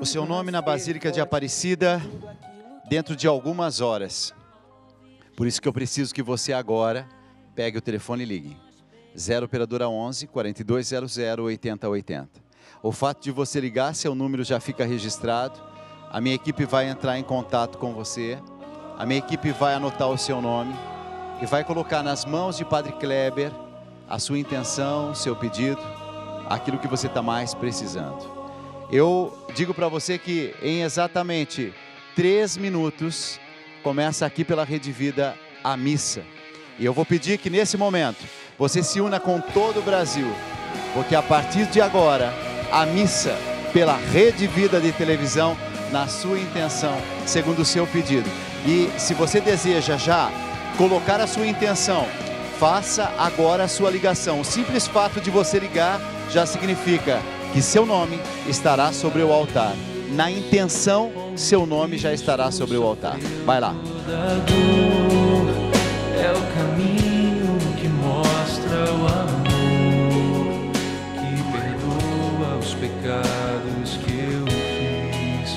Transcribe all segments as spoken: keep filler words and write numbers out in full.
o seu nome na Basílica de Aparecida dentro de algumas horas. Por isso que eu preciso que você agora pegue o telefone e ligue. zero operadora onze, quarenta e dois zero zero, oitenta oitenta. O fato de você ligar, seu número já fica registrado. A minha equipe vai entrar em contato com você. A minha equipe vai anotar o seu nome e vai colocar nas mãos de Padre Kleber a sua intenção, seu pedido, aquilo que você está mais precisando. Eu digo para você que em exatamente três minutos começa aqui pela Rede Vida a missa. E eu vou pedir que nesse momento você se una com todo o Brasil, porque a partir de agora a missa pela Rede Vida de televisão na sua intenção, segundo o seu pedido. E se você deseja já colocar a sua intenção, faça agora a sua ligação. O simples fato de você ligar já significa que seu nome estará sobre o altar. Na intenção, seu nome já estará sobre o altar. Vai lá. É o caminho que mostra o amor, que perdoa os pecados que eu fiz.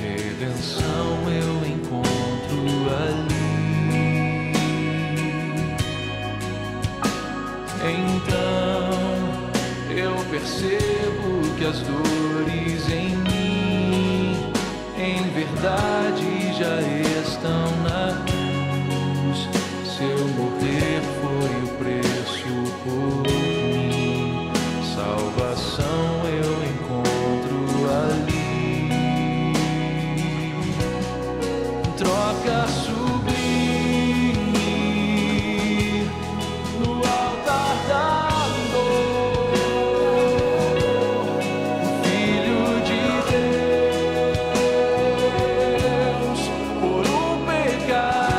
Redenção eu encontro ali. Então eu percebo que as dores em mim, em verdade, já estão na cruz. Seu morrer foi o preço por mim, salvação eu encontro ali. Troca sublime no altar da dor, o Filho de Deus por um pecado.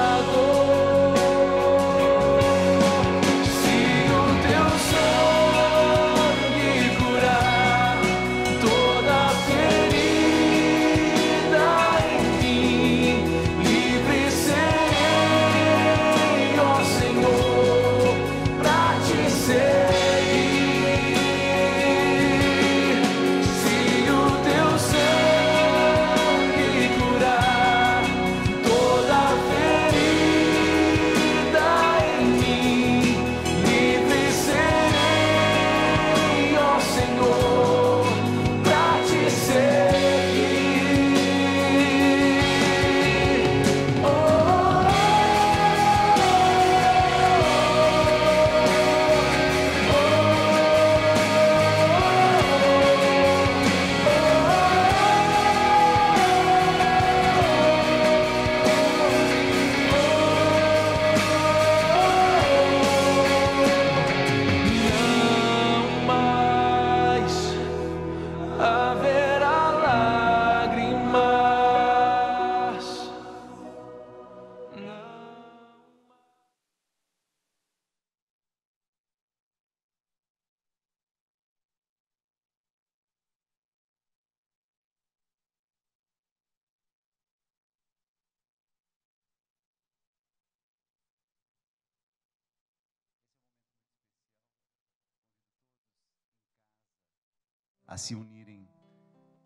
A se unirem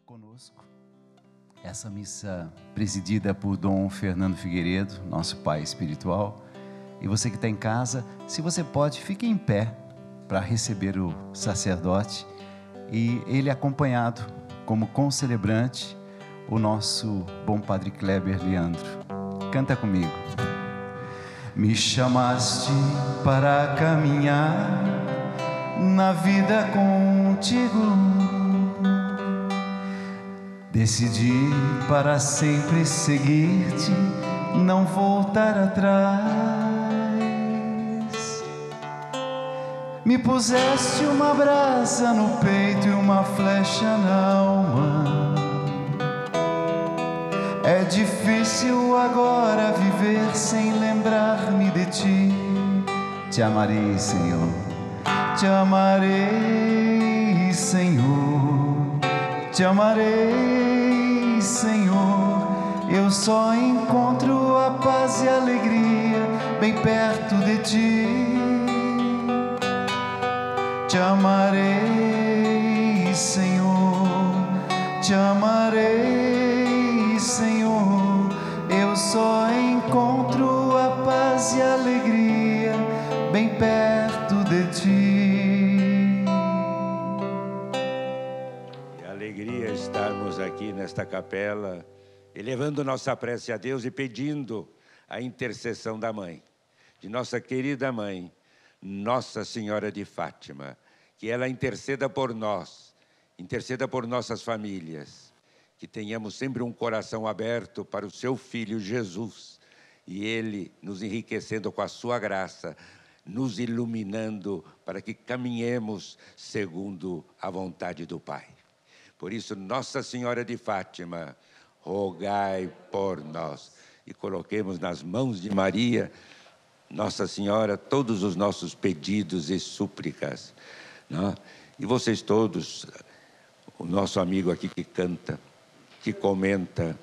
conosco. Essa missa presidida por Dom Fernando Figueiredo, nosso pai espiritual. E você que está em casa, se você pode, fique em pé para receber o sacerdote e ele acompanhado como concelebrante, o nosso bom Padre Kleber Leandro. Canta comigo. Me chamaste para caminhar na vida contigo. Decidi para sempre seguir-te, não voltar atrás. Me puseste uma brasa no peito e uma flecha na alma. É difícil agora viver sem lembrar-me de ti. Te amarei, Senhor. Te amarei, Senhor. Te amarei, Senhor. Eu só encontro a paz e a alegria bem perto de ti. Te amarei, Senhor. te amarei, Senhor. Eu só encontro a paz e a alegria bem perto de ti. Que alegria estarmos aqui nesta capela, elevando nossa prece a Deus e pedindo a intercessão da Mãe, de nossa querida Mãe, Nossa Senhora de Fátima, que ela interceda por nós, interceda por nossas famílias, que tenhamos sempre um coração aberto para o seu Filho Jesus, e Ele nos enriquecendo com a sua graça, nos iluminando para que caminhemos segundo a vontade do Pai. Por isso, Nossa Senhora de Fátima, rogai por nós. E coloquemos nas mãos de Maria, Nossa Senhora, todos os nossos pedidos e súplicas. Não? E vocês todos, o nosso amigo aqui que canta, que comenta,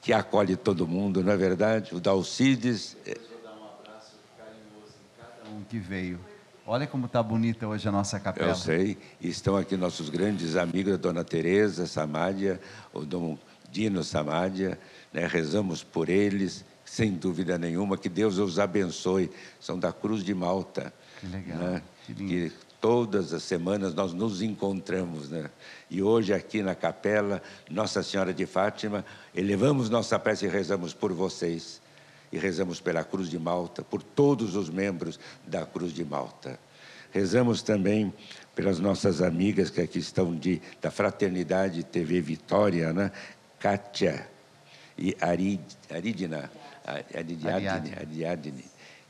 que acolhe todo mundo, não é verdade? O Dalcides... Deixa eu dar um abraço carinhoso em cada um que veio. Olha como está bonita hoje a nossa capela. Eu sei. Estão aqui nossos grandes amigos, a dona Tereza Samadia, o Dom Dino Samadia, né? Rezamos por eles, sem dúvida nenhuma, que Deus os abençoe. São da Cruz de Malta. Que legal. Né? Que lindo. Que todas as semanas nós nos encontramos, né? E hoje aqui na capela, Nossa Senhora de Fátima, elevamos nossa prece e rezamos por vocês. E rezamos pela Cruz de Malta, por todos os membros da Cruz de Malta. Rezamos também pelas nossas amigas que aqui estão de, da Fraternidade T V Vitória, né? Kátia e Arid, Aridna, Ariadne, Ariadne.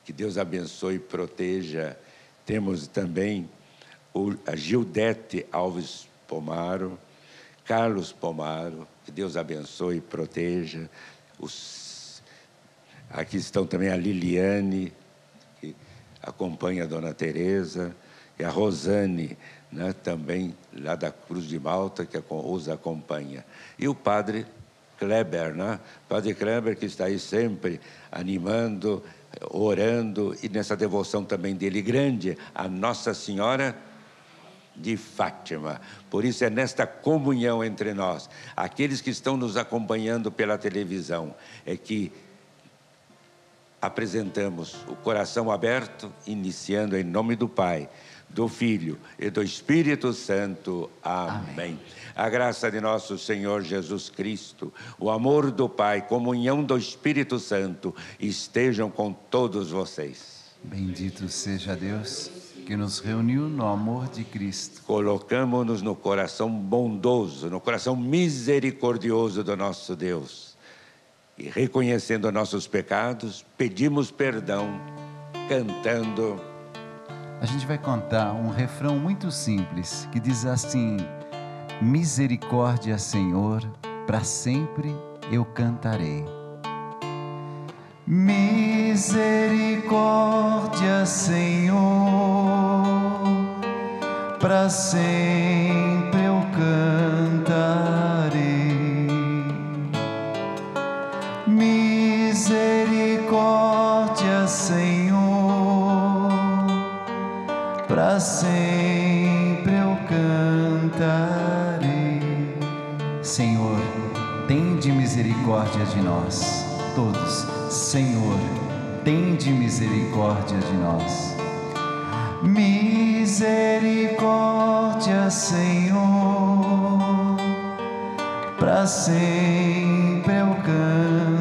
Que Deus abençoe e proteja. Temos também o, a Gildete Alves Pomaro, Carlos Pomaro, que Deus abençoe e proteja. Os, aqui estão também a Liliane, que acompanha a dona Tereza, e a Rosane, né, também lá da Cruz de Malta, que os acompanha. E o padre Kleber, né? Padre Kleber, que está aí sempre animando, orando, e nessa devoção também dele grande, a Nossa Senhora de Fátima. Por isso é nesta comunhão entre nós, aqueles que estão nos acompanhando pela televisão, é que apresentamos o coração aberto, iniciando em nome do Pai, do Filho e do Espírito Santo. Amém. Amém. A graça de nosso Senhor Jesus Cristo, o amor do Pai, comunhão do Espírito Santo, estejam com todos vocês. Bendito seja Deus, que nos reuniu no amor de Cristo. Colocamo-nos no coração bondoso, no coração misericordioso do nosso Deus. E reconhecendo nossos pecados, pedimos perdão, cantando... A gente vai contar um refrão muito simples, que diz assim: misericórdia, Senhor, para sempre eu cantarei. Misericórdia, Senhor, para sempre eu cantarei. Misericórdia, Senhor, para sempre eu cantarei. Senhor, tende misericórdia de nós todos. Senhor, tende misericórdia de nós. Misericórdia, Senhor, para sempre eu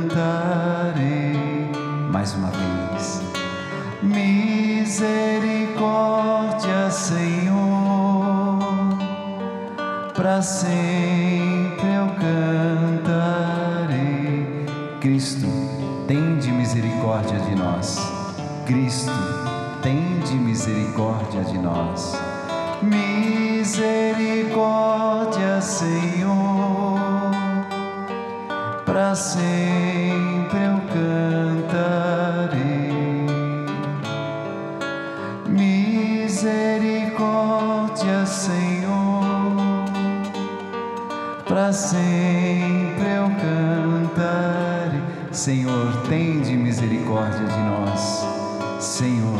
cantarei. Mais uma vez. Misericórdia, Senhor, para sempre eu cantarei. Cristo, tende misericórdia de nós. Cristo, tende misericórdia de nós. Misericórdia, Senhor, para sempre eu cantarei. Misericórdia, Senhor, para sempre eu cantarei. Senhor, tende misericórdia de nós. Senhor,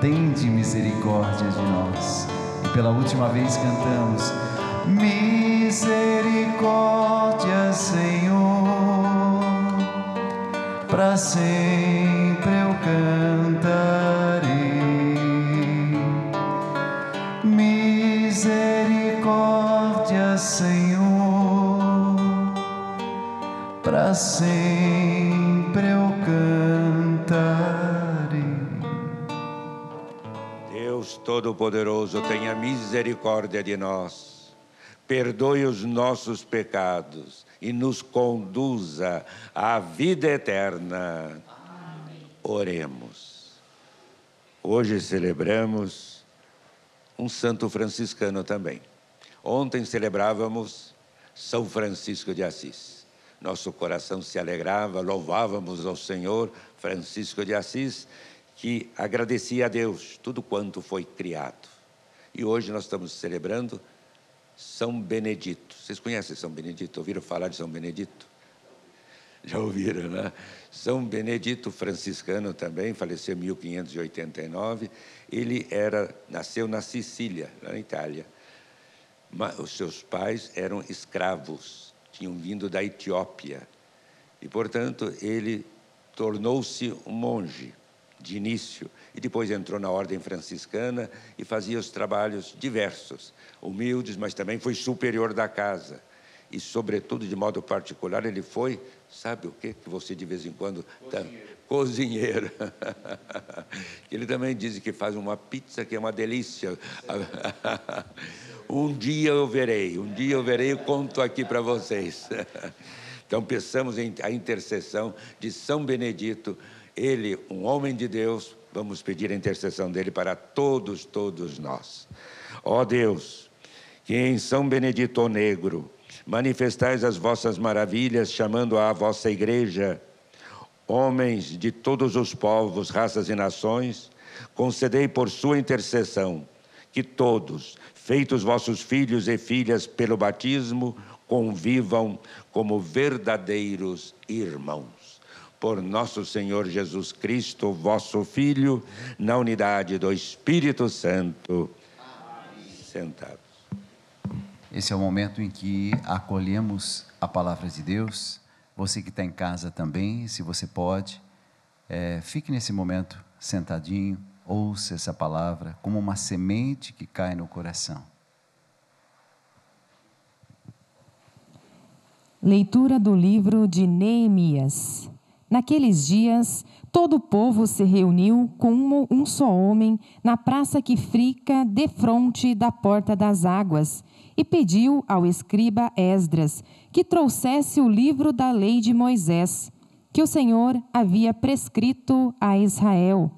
tende misericórdia de nós. E pela última vez cantamos: misericórdia, Senhor, para sempre eu cantarei. Misericórdia, Senhor, para sempre eu cantarei. Deus Todo-Poderoso, tenha misericórdia de nós. Perdoe os nossos pecados e nos conduza à vida eterna. Amém. Oremos. Hoje celebramos um santo franciscano também. Ontem celebrávamos São Francisco de Assis. Nosso coração se alegrava, louvávamos ao Senhor Francisco de Assis, que agradecia a Deus tudo quanto foi criado. E hoje nós estamos celebrando São Benedito. Vocês conhecem São Benedito? Ouviram falar de São Benedito? Já ouviram, né? São Benedito, franciscano também, faleceu em mil quinhentos e oitenta e nove. Ele era, nasceu na Sicília, na Itália. Mas os seus pais eram escravos, tinham vindo da Etiópia. E, portanto, ele tornou-se um monge de início, e depois entrou na ordem franciscana e fazia os trabalhos diversos, humildes, mas também foi superior da casa. E, sobretudo, de modo particular, ele foi, sabe o quê? Que você de vez em quando... Cozinheiro. Tá... Cozinheiro. Ele também diz que faz uma pizza que é uma delícia. Um dia eu verei, um dia eu verei e conto aqui para vocês. Então, pensamos em a intercessão de São Benedito. Ele, um homem de Deus, vamos pedir a intercessão dele para todos, todos nós. Ó Deus, que em São Benedito o Negro manifestais as vossas maravilhas, chamando à vossa igreja homens de todos os povos, raças e nações, concedei por sua intercessão que todos, feitos vossos filhos e filhas pelo batismo, convivam como verdadeiros irmãos. Por nosso Senhor Jesus Cristo, vosso Filho, na unidade do Espírito Santo. Amém. Sentados. Esse é o momento em que acolhemos a palavra de Deus. Você que está em casa também, se você pode, é, fique nesse momento sentadinho, ouça essa palavra como uma semente que cai no coração. Leitura do livro de Neemias. Naqueles dias, todo o povo se reuniu com um só homem na praça que fica defronte da Porta das Águas e pediu ao escriba Esdras que trouxesse o livro da lei de Moisés, que o Senhor havia prescrito a Israel.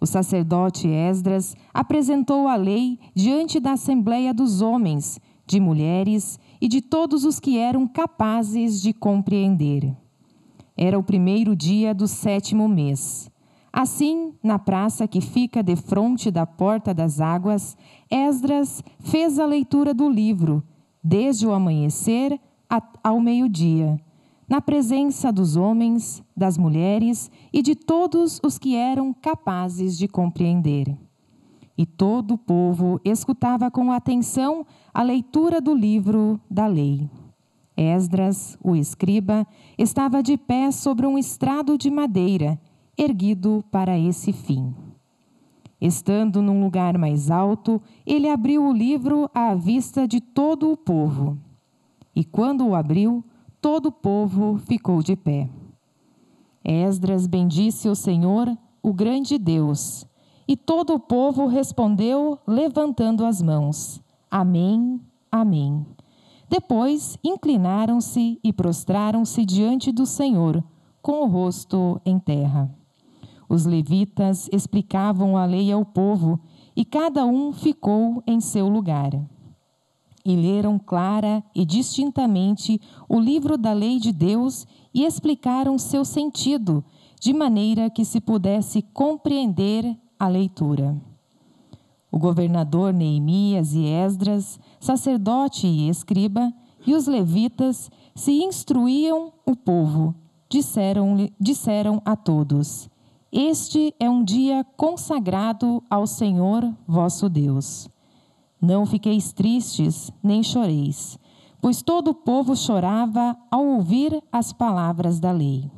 O sacerdote Esdras apresentou a lei diante da assembleia dos homens, de mulheres e de todos os que eram capazes de compreender. Era o primeiro dia do sétimo mês. Assim, na praça que fica defronte da Porta das Águas, Esdras fez a leitura do livro, desde o amanhecer ao meio-dia, na presença dos homens, das mulheres e de todos os que eram capazes de compreender. E todo o povo escutava com atenção a leitura do livro da lei. Esdras, o escriba, estava de pé sobre um estrado de madeira, erguido para esse fim. Estando num lugar mais alto, ele abriu o livro à vista de todo o povo. E quando o abriu, todo o povo ficou de pé. Esdras bendisse o Senhor, o grande Deus, e todo o povo respondeu levantando as mãos: Amém, amém. Depois, inclinaram-se e prostraram-se diante do Senhor, com o rosto em terra. Os levitas explicavam a lei ao povo, e cada um ficou em seu lugar. E leram clara e distintamente o livro da lei de Deus e explicaram seu sentido, de maneira que se pudesse compreender a leitura. O governador Neemias e Esdras, sacerdote e escriba, e os levitas se instruíam o povo, disseram, disseram a todos: Este é um dia consagrado ao Senhor vosso Deus. Não fiqueis tristes, nem choreis, pois todo o povo chorava ao ouvir as palavras da lei.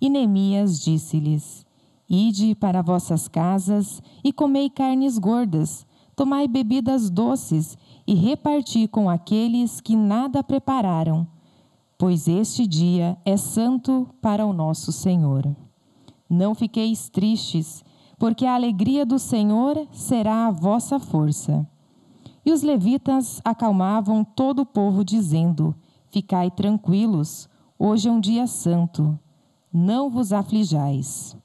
E Neemias disse-lhes: Ide para vossas casas e comei carnes gordas, tomai bebidas doces e reparti com aqueles que nada prepararam, pois este dia é santo para o nosso Senhor. Não fiqueis tristes, porque a alegria do Senhor será a vossa força. E os levitas acalmavam todo o povo, dizendo: Ficai tranquilos, hoje é um dia santo, não vos aflijais.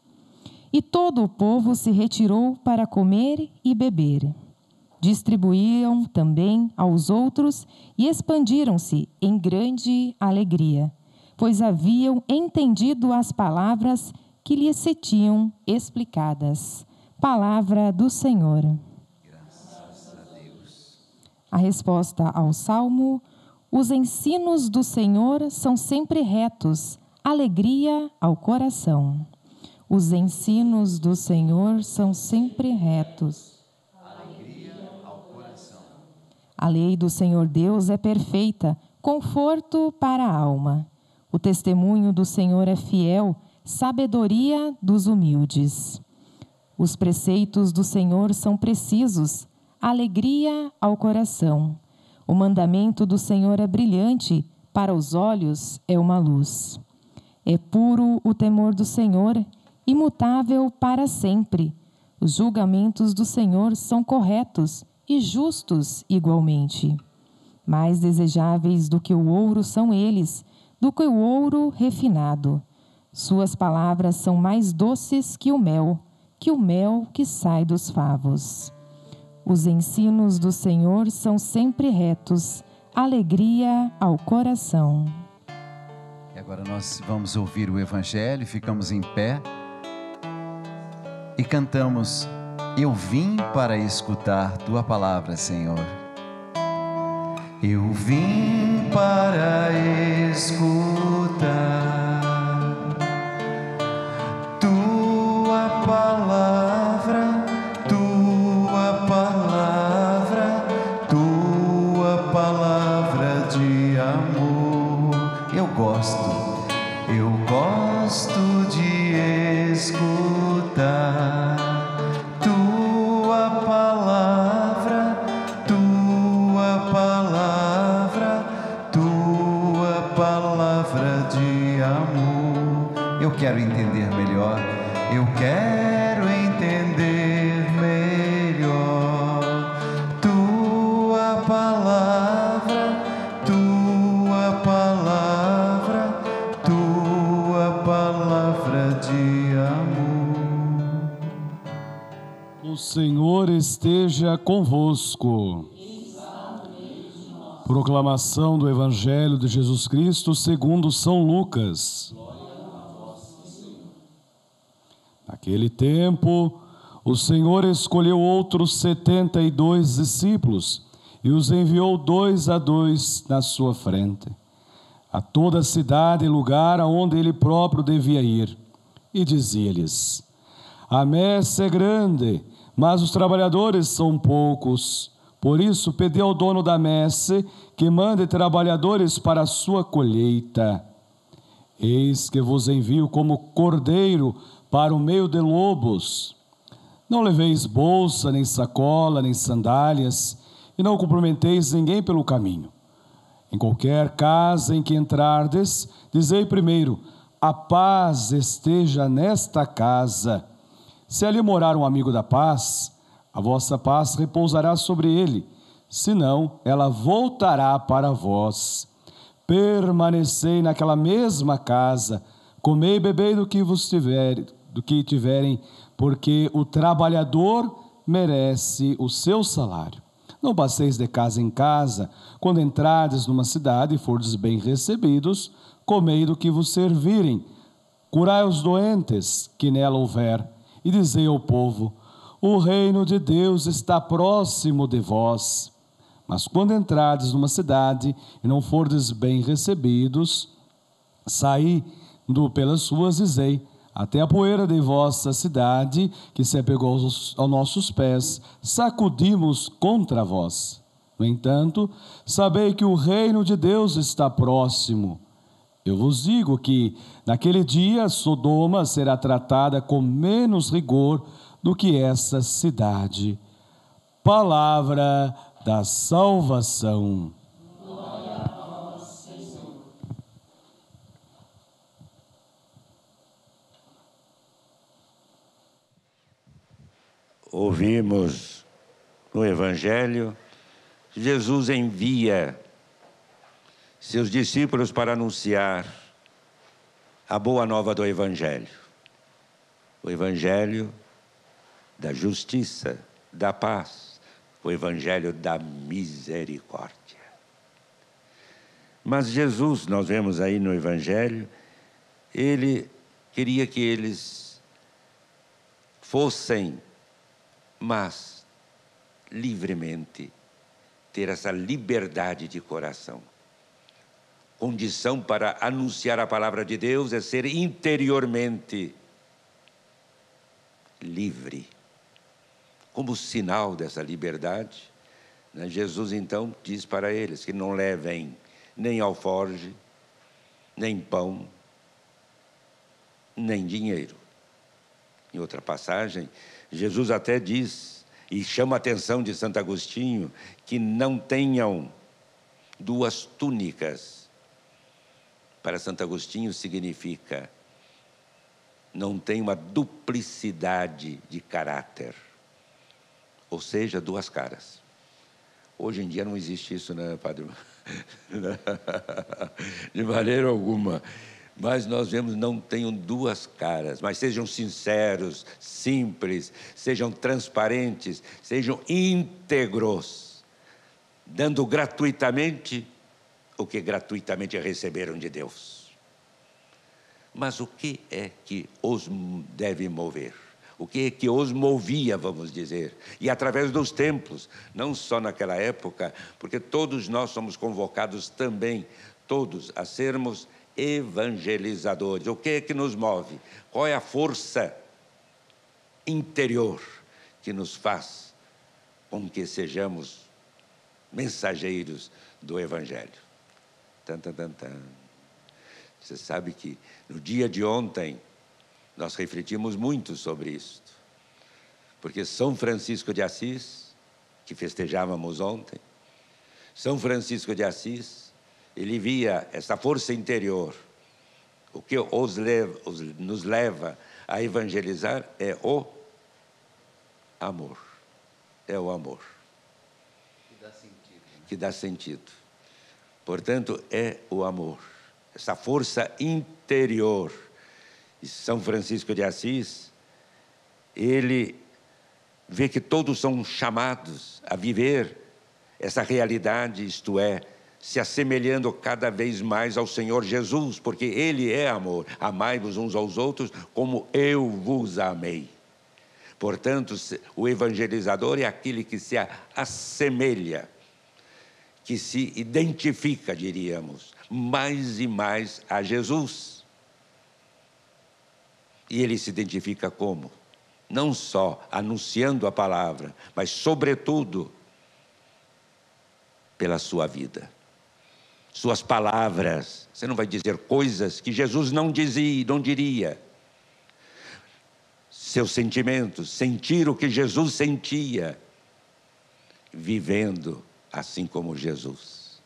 E todo o povo se retirou para comer e beber. Distribuíam também aos outros e expandiram-se em grande alegria, pois haviam entendido as palavras que lhes se tinham explicadas. Palavra do Senhor. Graças a Deus. A resposta ao Salmo: Os ensinos do Senhor são sempre retos, alegria ao coração. Os ensinos do Senhor são sempre retos, alegria ao coração. A lei do Senhor Deus é perfeita, conforto para a alma. O testemunho do Senhor é fiel, sabedoria dos humildes. Os preceitos do Senhor são precisos, alegria ao coração. O mandamento do Senhor é brilhante, para os olhos é uma luz. É puro o temor do Senhor, imutável para sempre. Os julgamentos do Senhor são corretos e justos igualmente. Mais desejáveis do que o ouro são eles, do que o ouro refinado. Suas palavras são mais doces que o mel, que o mel que sai dos favos. Os ensinos do Senhor são sempre retos, alegria ao coração. E agora nós vamos ouvir o Evangelho, ficamos em pé e cantamos: Eu vim para escutar Tua Palavra, Senhor. Eu vim para escutar Tua Palavra, Tua Palavra, Tua Palavra de amor. Eu gosto, eu gosto de escutar Tua palavra, Tua palavra, Tua palavra de amor. Eu quero entender melhor, eu quero entender melhor Tua palavra, Tua palavra, Tua palavra de amor. O Senhor esteja convosco. Proclamação do Evangelho de Jesus Cristo segundo São Lucas. Naquele tempo, o Senhor escolheu outros setenta e dois discípulos e os enviou dois a dois na sua frente, a toda a cidade e lugar aonde ele próprio devia ir, e dizia-lhes: A messe é grande, mas os trabalhadores são poucos. Por isso, pedi ao dono da messe que mande trabalhadores para a sua colheita. Eis que vos envio como cordeiro para o meio de lobos. Não leveis bolsa, nem sacola, nem sandálias, e não cumprimenteis ninguém pelo caminho. Em qualquer casa em que entrardes, dizei primeiro: A paz esteja nesta casa. Se ali morar um amigo da paz, a vossa paz repousará sobre ele, senão ela voltará para vós. Permanecei naquela mesma casa, comei e bebei do que vos tiver, do que tiverem, porque o trabalhador merece o seu salário. Não passeis de casa em casa, quando entrardes numa cidade e fordes bem recebidos, comei do que vos servirem, curai os doentes que nela houver, e dizei ao povo: O reino de Deus está próximo de vós. Mas quando entrardes numa cidade e não fordes bem recebidos, saindo pelas ruas, dizei: Até a poeira de vossa cidade, que se apegou aos nossos pés, sacudimos contra vós. No entanto, sabei que o reino de Deus está próximo. Eu vos digo que, naquele dia, Sodoma será tratada com menos rigor do que essa cidade. Palavra da salvação. Ouvimos no Evangelho, Jesus envia seus discípulos para anunciar a boa nova do Evangelho. O Evangelho da justiça, da paz, o Evangelho da misericórdia. Mas Jesus, nós vemos aí no Evangelho, ele queria que eles fossem, mas livremente, ter essa liberdade de coração. Condição para anunciar a palavra de Deus é ser interiormente livre. Como sinal dessa liberdade, né, Jesus então diz para eles que não levem nem alforge, nem pão, nem dinheiro. Em outra passagem, Jesus até diz, e chama a atenção de Santo Agostinho, que não tenham duas túnicas. Para Santo Agostinho significa não tem uma duplicidade de caráter, ou seja, duas caras. Hoje em dia não existe isso, né, padre? De maneira alguma. Mas nós vemos, não tenham duas caras, mas sejam sinceros, simples, sejam transparentes, sejam íntegros, dando gratuitamente o que gratuitamente receberam de Deus. Mas o que é que os deve mover? O que é que os movia, vamos dizer? E através dos tempos, não só naquela época, porque todos nós somos convocados também, todos, a sermos evangelizadores. O que é que nos move? Qual é a força interior que nos faz com que sejamos mensageiros do Evangelho? Tan, tan, tan, tan. Você sabe que no dia de ontem nós refletimos muito sobre isso, porque São Francisco de Assis, que festejávamos ontem, São Francisco de Assis, ele via essa força interior. O que os leva, os, nos leva a evangelizar é o amor. É o amor. Que dá sentido. Né? Que dá sentido. Portanto, é o amor. Essa força interior. E São Francisco de Assis, ele vê que todos são chamados a viver essa realidade, isto é, se assemelhando cada vez mais ao Senhor Jesus, porque Ele é amor. Amai-vos uns aos outros como eu vos amei. Portanto, o evangelizador é aquele que se assemelha, que se identifica, diríamos, mais e mais a Jesus. E ele se identifica como? Não só anunciando a palavra, mas, sobretudo, pela sua vida. Suas palavras, você não vai dizer coisas que Jesus não dizia, não diria. Seus sentimentos, sentir o que Jesus sentia, vivendo assim como Jesus.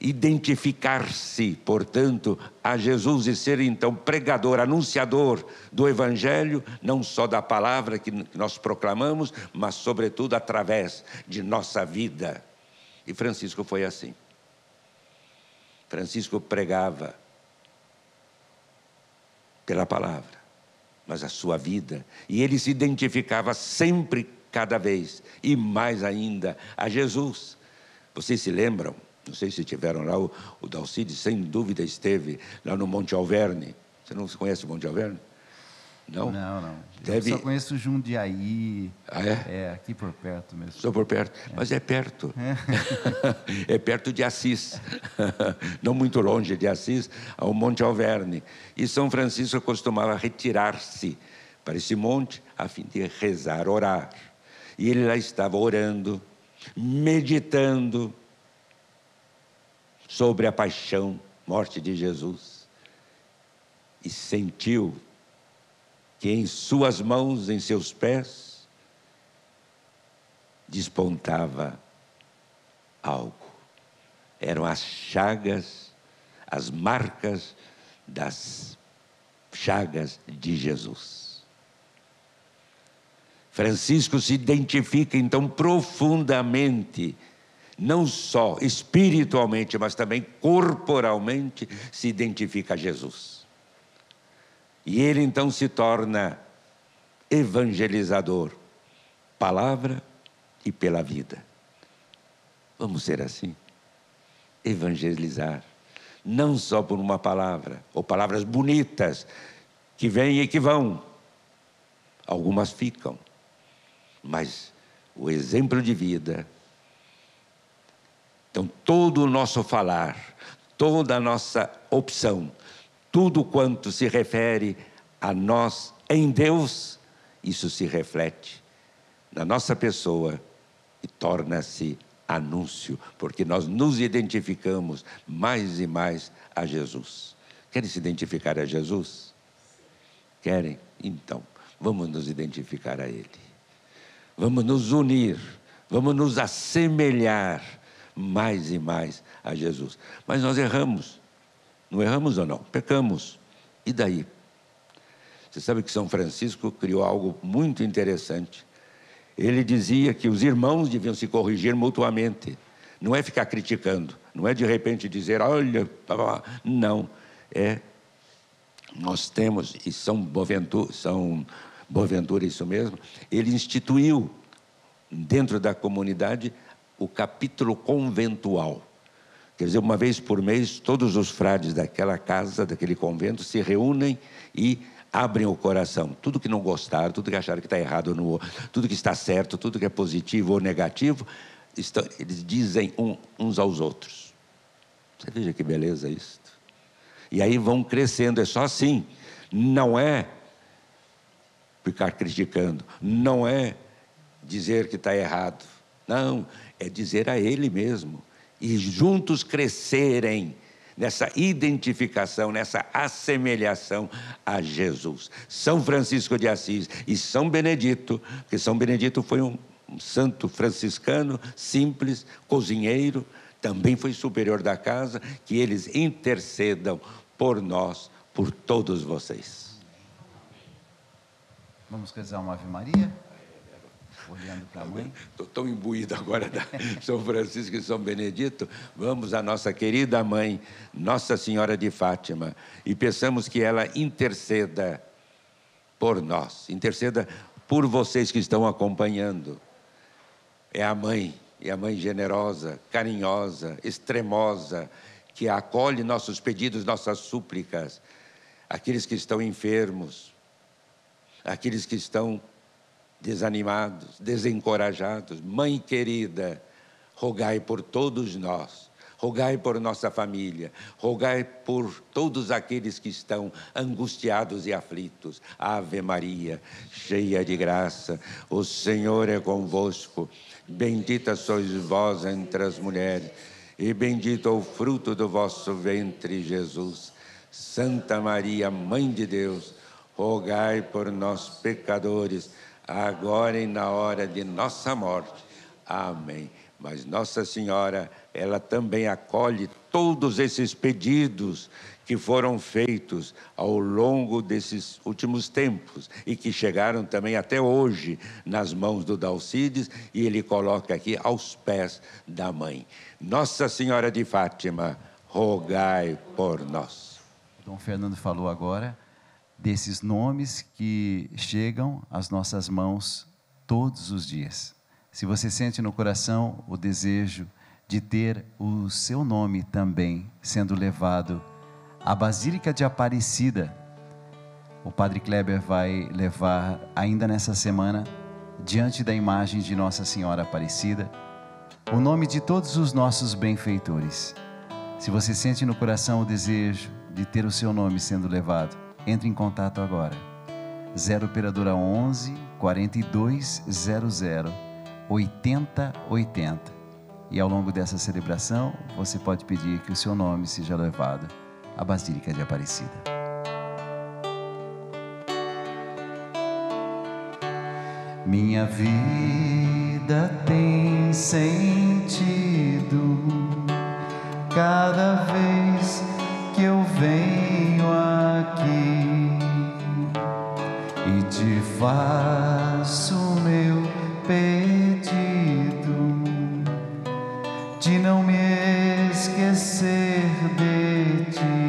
Identificar-se, portanto, a Jesus e ser então pregador, anunciador do Evangelho, não só da palavra que nós proclamamos, mas sobretudo através de nossa vida. E Francisco foi assim. Francisco pregava pela palavra, mas a sua vida. E ele se identificava sempre, cada vez, e mais ainda, a Jesus. Vocês se lembram? Não sei se estiveram lá, o, o Dalcides sem dúvida esteve lá no Monte Alverne. Você não conhece o Monte Alverne? Não? Não, não. Deve... Eu só conheço Jundiaí. Ah, é? É, aqui por perto mesmo. Só por perto. É. Mas é perto. É, é perto de Assis. Não muito longe de Assis, ao Monte Alverne. E São Francisco costumava retirar-se para esse monte a fim de rezar, orar. E ele lá estava orando, meditando sobre a paixão, morte de Jesus. E sentiu que em suas mãos, em seus pés, despontava algo. Eram as chagas, as marcas das chagas de Jesus. Francisco se identifica então profundamente, não só espiritualmente, mas também corporalmente, se identifica a Jesus. E ele então se torna evangelizador, palavra e pela vida. Vamos ser assim? Evangelizar, não só por uma palavra, ou palavras bonitas, que vêm e que vão. Algumas ficam, mas o exemplo de vida. Então, todo o nosso falar, toda a nossa opção, tudo quanto se refere a nós em Deus, isso se reflete na nossa pessoa e torna-se anúncio, porque nós nos identificamos mais e mais a Jesus. Querem se identificar a Jesus? Querem? Então, vamos nos identificar a Ele. Vamos nos unir, vamos nos assemelhar mais e mais a Jesus. Mas nós erramos. Não erramos ou não? Pecamos. E daí? Você sabe que São Francisco criou algo muito interessante. Ele dizia que os irmãos deviam se corrigir mutuamente. Não é ficar criticando. Não é de repente dizer, olha, blá, blá. Não. É, nós temos, e São Boaventura, São Boaventura, isso mesmo, ele instituiu dentro da comunidade o capítulo conventual. Quer dizer, uma vez por mês, todos os frades daquela casa, daquele convento, se reúnem e abrem o coração. Tudo que não gostaram, tudo que acharam que está errado, no, tudo que está certo, tudo que é positivo ou negativo, estão, eles dizem um, uns aos outros. Você veja que beleza isso. E aí vão crescendo, é só assim. Não é ficar criticando, não é dizer que está errado. Não, é dizer a ele mesmo. E juntos crescerem nessa identificação, nessa assemelhação a Jesus. São Francisco de Assis e São Benedito, porque São Benedito foi um, um santo franciscano, simples, cozinheiro, também foi superior da casa, que eles intercedam por nós, por todos vocês. Vamos rezar uma Ave Maria? Olhando para a mãe. Estou tão imbuído agora da São Francisco e São Benedito. Vamos à nossa querida mãe, Nossa Senhora de Fátima, e peçamos que ela interceda por nós, interceda por vocês que estão acompanhando. É a mãe, é a mãe generosa, carinhosa, extremosa, que acolhe nossos pedidos, nossas súplicas, aqueles que estão enfermos, aqueles que estão desanimados, desencorajados. Mãe querida, rogai por todos nós, rogai por nossa família, rogai por todos aqueles que estão angustiados e aflitos. Ave Maria, cheia de graça, o Senhor é convosco, bendita sois vós entre as mulheres, e bendito é o fruto do vosso ventre, Jesus. Santa Maria, Mãe de Deus, rogai por nós, pecadores, agora e na hora de nossa morte. Amém. Mas Nossa Senhora, ela também acolhe todos esses pedidos que foram feitos ao longo desses últimos tempos e que chegaram também até hoje nas mãos do Dalcides, e ele coloca aqui aos pés da mãe. Nossa Senhora de Fátima, rogai por nós. Dom Fernando falou agora desses nomes que chegam às nossas mãos todos os dias. Se você sente no coração o desejo de ter o seu nome também sendo levado à Basílica de Aparecida, o Padre Kleber vai levar ainda nessa semana, diante da imagem de Nossa Senhora Aparecida, o nome de todos os nossos benfeitores. Se você sente no coração o desejo de ter o seu nome sendo levado, entre em contato agora. zero operadora onze, quarenta e dois zero zero, oitenta oitenta. E ao longo dessa celebração, você pode pedir que o seu nome seja levado à Basílica de Aparecida. Minha vida tem sentido cada vez que eu venho aqui e te faço meu pedido de não me esquecer de ti,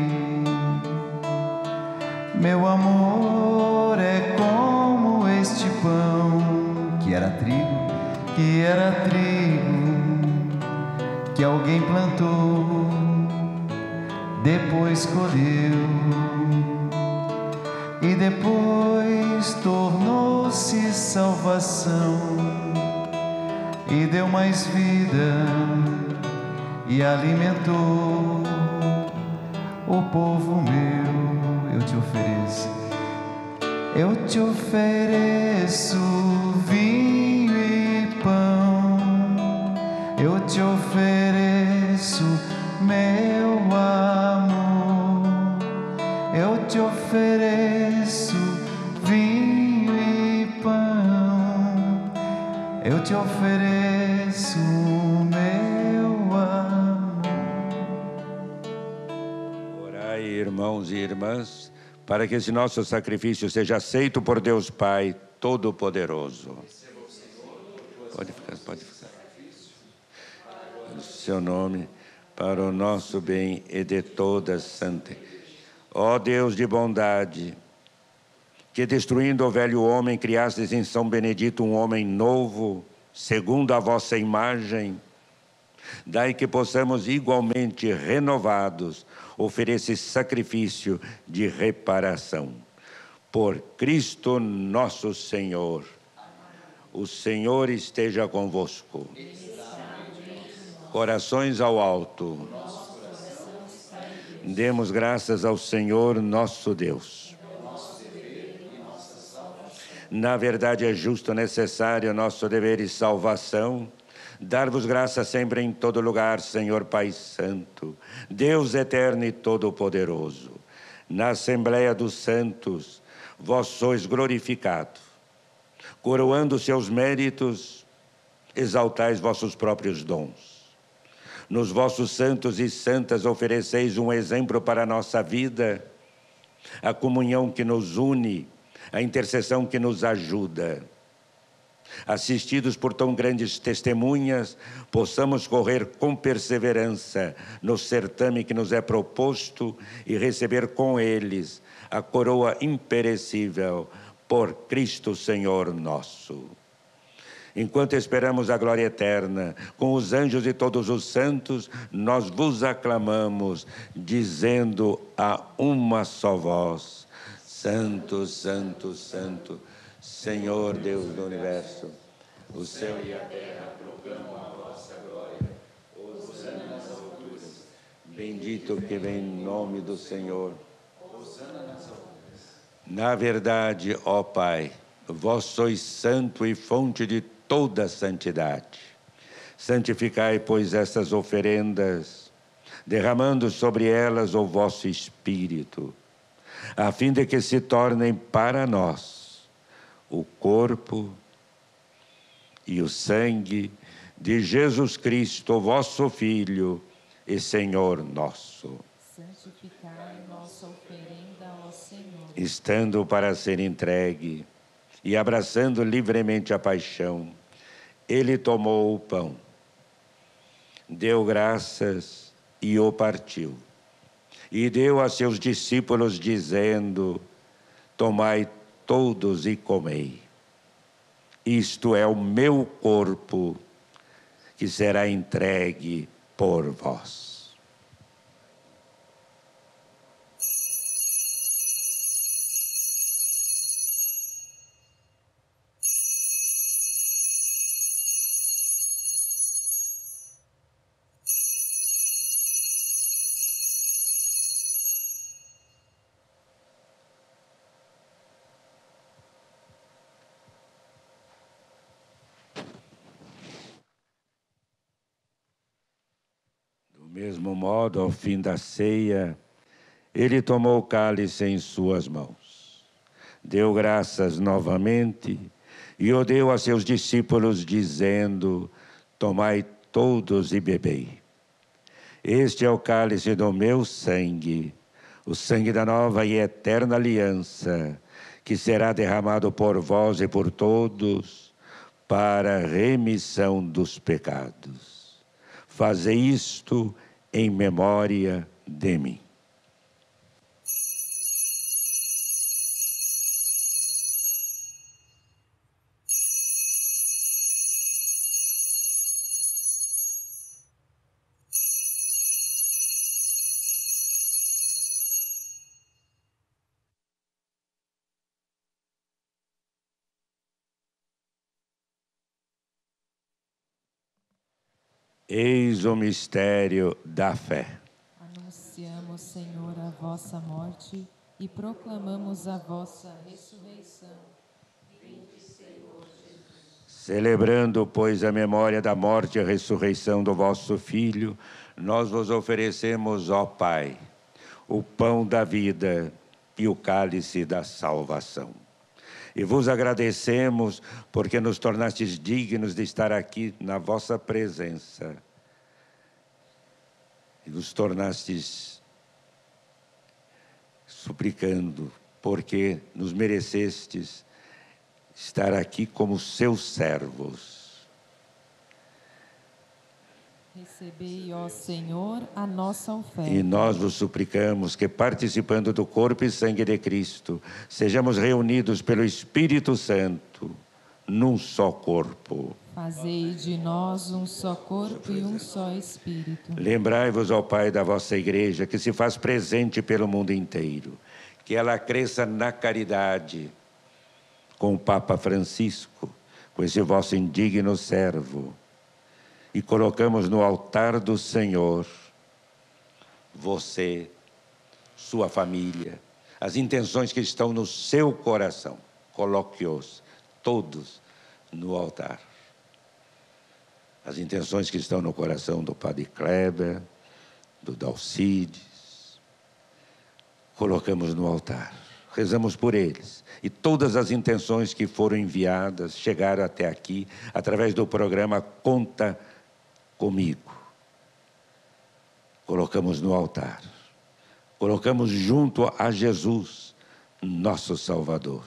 meu amor. É como este pão que era trigo, que era trigo, que alguém plantou, depois colheu, e depois tornou-se salvação, e deu mais vida, e alimentou o povo meu. Eu te ofereço, eu te ofereço vinho e pão, eu te ofereço, meu amor, eu te ofereço, vinho e pão, eu te ofereço, meu amor. Orai, irmãos e irmãs, para que esse nosso sacrifício seja aceito por Deus Pai Todo-Poderoso. Pode ficar, pode ficar. O seu nome, para o nosso bem e de toda a santa. Ó Deus de bondade, que destruindo o velho homem, criastes em São Benedito um homem novo, segundo a vossa imagem, dai que possamos igualmente renovados oferecer esse sacrifício de reparação. Por Cristo nosso Senhor. O Senhor esteja convosco. Corações ao alto. Demos graças ao Senhor nosso Deus. Na verdade é justo, necessário nosso dever e salvação, dar-vos graças sempre em todo lugar, Senhor Pai Santo, Deus eterno e todo-poderoso. Na Assembleia dos Santos, vós sois glorificado, coroando seus méritos, exaltais vossos próprios dons. Nos vossos santos e santas ofereceis um exemplo para a nossa vida, a comunhão que nos une, a intercessão que nos ajuda. Assistidos por tão grandes testemunhas, possamos correr com perseverança no certame que nos é proposto e receber com eles a coroa imperecível por Cristo Senhor nosso. Enquanto esperamos a glória eterna, com os anjos e todos os santos, nós vos aclamamos, dizendo a uma só voz: Santo, Santo, Santo, Senhor Deus do Universo, o céu e a terra proclamam a vossa glória. Hosana nas alturas, bendito que vem em nome do Senhor. Hosana nas alturas. Na verdade, ó Pai, vós sois santo e fonte de toda santidade. Santificai, pois, estas oferendas, derramando sobre elas o vosso Espírito, a fim de que se tornem para nós o corpo e o sangue de Jesus Cristo, vosso Filho e Senhor nosso. Santificai nossa oferenda ao Senhor, estando para ser entregue e abraçando livremente a paixão, ele tomou o pão, deu graças e o partiu, e deu a seus discípulos, dizendo: tomai todos e comei. Isto é o meu corpo, que será entregue por vós. mesmo modo, ao fim da ceia, ele tomou o cálice em suas mãos, deu graças novamente e o deu a seus discípulos, dizendo: tomai todos e bebei. Este é o cálice do meu sangue, o sangue da nova e eterna aliança, que será derramado por vós e por todos para a remissão dos pecados. Fazei isto em memória de mim. Eis o mistério da fé. Anunciamos, Senhor, a vossa morte e proclamamos a vossa ressurreição. Vinde, Senhor Jesus. Celebrando, pois, a memória da morte e a ressurreição do vosso Filho, nós vos oferecemos, ó Pai, o pão da vida e o cálice da salvação. E vos agradecemos porque nos tornastes dignos de estar aqui na vossa presença. E nos tornastes suplicando porque nos merecestes estar aqui como seus servos. Recebei, ó Senhor, a nossa oferta. E nós vos suplicamos que, participando do corpo e sangue de Cristo, sejamos reunidos pelo Espírito Santo num só corpo. Fazei de nós um só corpo e um só Espírito. Lembrai-vos, ó Pai, da vossa Igreja, que se faz presente pelo mundo inteiro. Que ela cresça na caridade com o Papa Francisco, com esse vosso indigno servo. E colocamos no altar do Senhor você, sua família, as intenções que estão no seu coração. Coloque-os todos no altar. As intenções que estão no coração do Padre Kleber, do Dalcides, colocamos no altar. Rezamos por eles. E todas as intenções que foram enviadas, chegaram até aqui, através do programa Conta Comigo. Colocamos no altar. Colocamos junto a Jesus, nosso Salvador.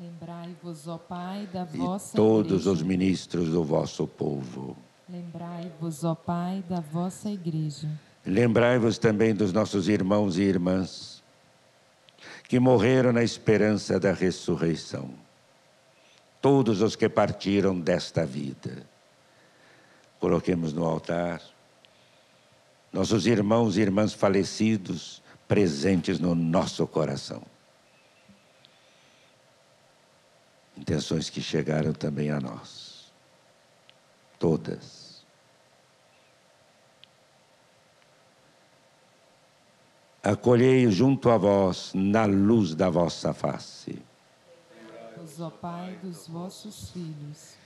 Lembrai-vos, ó Pai, da vossa Igreja. E todos os ministros do vosso povo. Lembrai-vos, ó Pai, da vossa Igreja. Lembrai-vos também dos nossos irmãos e irmãs que morreram na esperança da ressurreição. Todos os que partiram desta vida. Coloquemos no altar nossos irmãos e irmãs falecidos, presentes no nosso coração. Intenções que chegaram também a nós. Todas. Acolhei junto a vós, na luz da vossa face. Lembrai-vos, ó Pai, dos vossos filhos.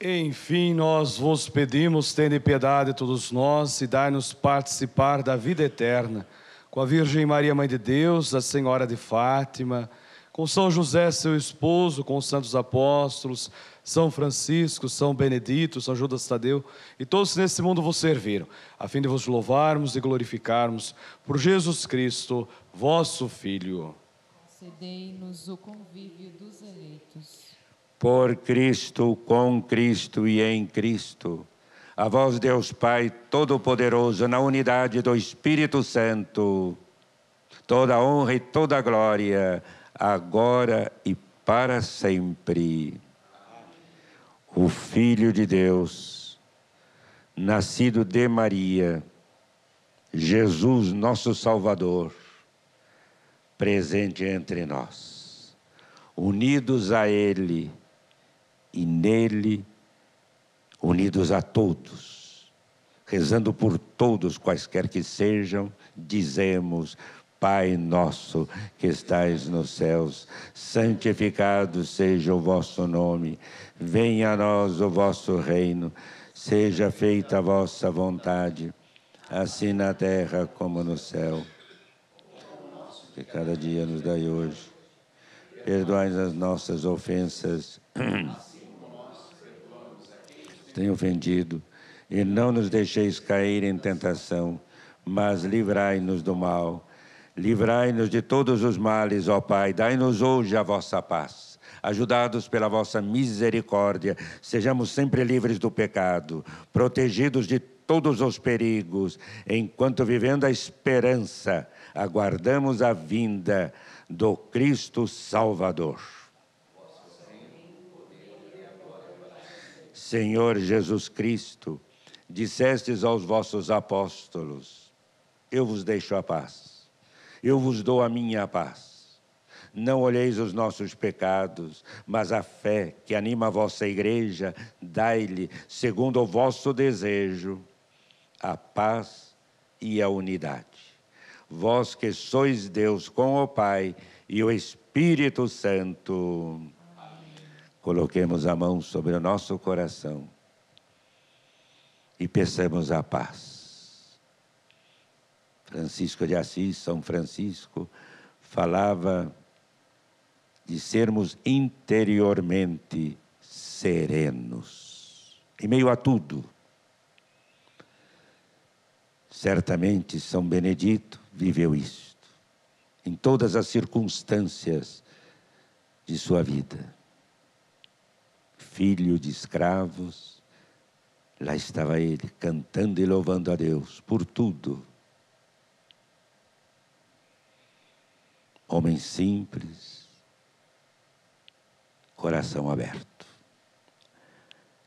Enfim, nós vos pedimos, tende piedade de todos nós e dai-nos participar da vida eterna, com a Virgem Maria, Mãe de Deus, a Senhora de Fátima, com São José, seu esposo, com os santos apóstolos, São Francisco, São Benedito, São Judas Tadeu e todos que nesse mundo vos serviram, a fim de vos louvarmos e glorificarmos por Jesus Cristo, vosso Filho. Concedei-nos o convívio dos eleitos. Por Cristo, com Cristo e em Cristo, a vós, Deus Pai Todo-Poderoso, na unidade do Espírito Santo, toda honra e toda glória, agora e para sempre. O Filho de Deus, nascido de Maria, Jesus, nosso Salvador, presente entre nós, unidos a Ele, e nele, unidos a todos, rezando por todos, quaisquer que sejam, dizemos: Pai nosso que estais nos céus, santificado seja o vosso nome, venha a nós o vosso reino, seja feita a vossa vontade, assim na terra como no céu. Que cada dia nos dai hoje. Perdoai as nossas ofensas, tem ofendido, e não nos deixeis cair em tentação, mas livrai-nos do mal. Livrai-nos de todos os males, ó Pai, dai-nos hoje a vossa paz. Ajudados pela vossa misericórdia, sejamos sempre livres do pecado, protegidos de todos os perigos, enquanto vivendo a esperança, aguardamos a vinda do Cristo Salvador. Senhor Jesus Cristo, dissestes aos vossos apóstolos, eu vos deixo a paz. Eu vos dou a minha paz. Não olheis os nossos pecados, mas a fé que anima a vossa igreja, dai-lhe, segundo o vosso desejo, a paz e a unidade. Vós que sois Deus com o Pai e o Espírito Santo. Amém. Coloquemos a mão sobre o nosso coração e peçamos a paz. Francisco de Assis, São Francisco, falava de sermos interiormente serenos, em meio a tudo. Certamente São Benedito viveu isto, em todas as circunstâncias de sua vida. Filho de escravos, lá estava ele, cantando e louvando a Deus por tudo. Homem simples, coração aberto.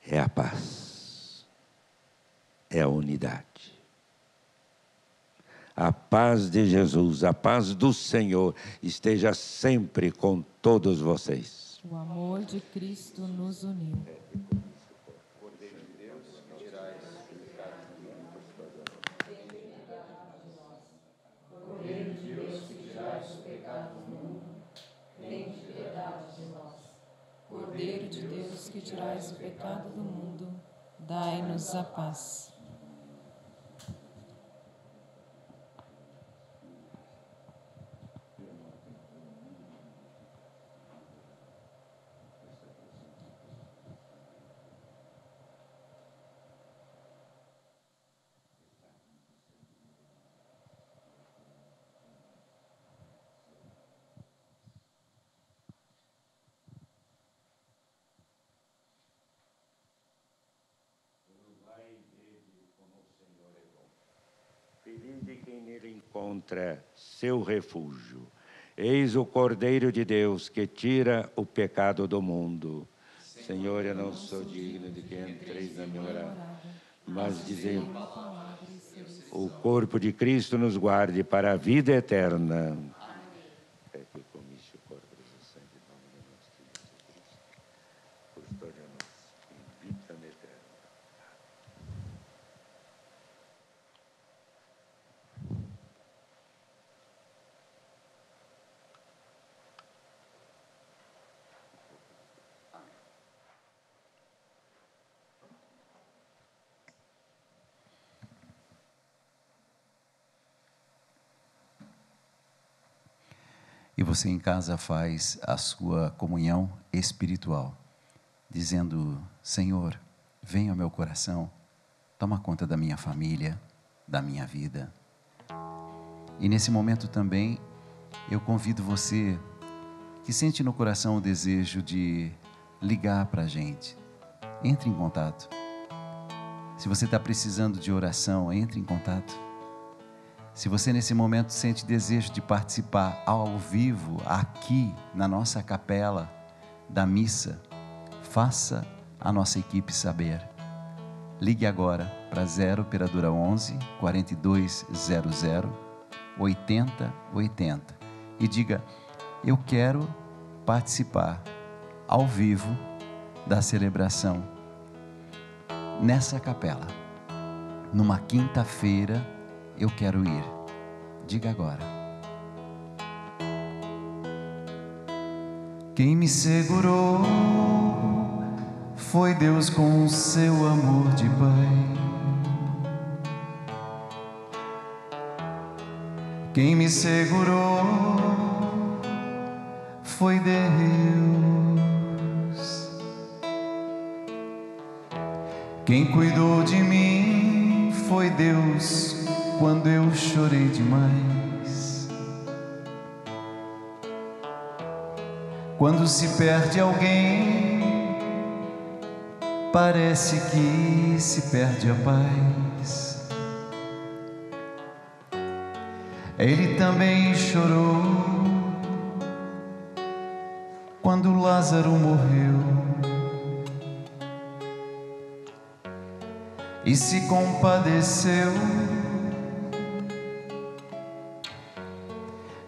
É a paz, é a unidade. A paz de Jesus, a paz do Senhor esteja sempre com todos vocês. O amor de Cristo nos uniu. Cordeiro de Deus que tirais o pecado do mundo, dai-nos a paz. Feliz de quem nele encontra seu refúgio. Eis o Cordeiro de Deus que tira o pecado do mundo. Senhor, eu não sou digno de que entreis na minha morada, mas dizei, o corpo de Cristo nos guarde para a vida eterna. E você em casa faz a sua comunhão espiritual, dizendo, Senhor, vem ao meu coração, toma conta da minha família, da minha vida. E nesse momento também, eu convido você que sente no coração o desejo de ligar para a gente. Entre em contato. Se você está precisando de oração, entre em contato. Se você nesse momento sente desejo de participar ao vivo, aqui na nossa capela da missa, faça a nossa equipe saber. Ligue agora para zero operadora onze, quarenta e dois zero zero, oitenta oitenta e diga, eu quero participar ao vivo da celebração nessa capela, numa quinta-feira. Eu quero ir. Diga agora. Quem me segurou Foi Deus com o seu amor de Pai quem me segurou. Foi Deus quem cuidou de mim. Foi Deus quando eu chorei demais. Quando se perde alguém, parece que se perde a paz. Ele também chorou quando Lázaro morreu. E se compadeceu.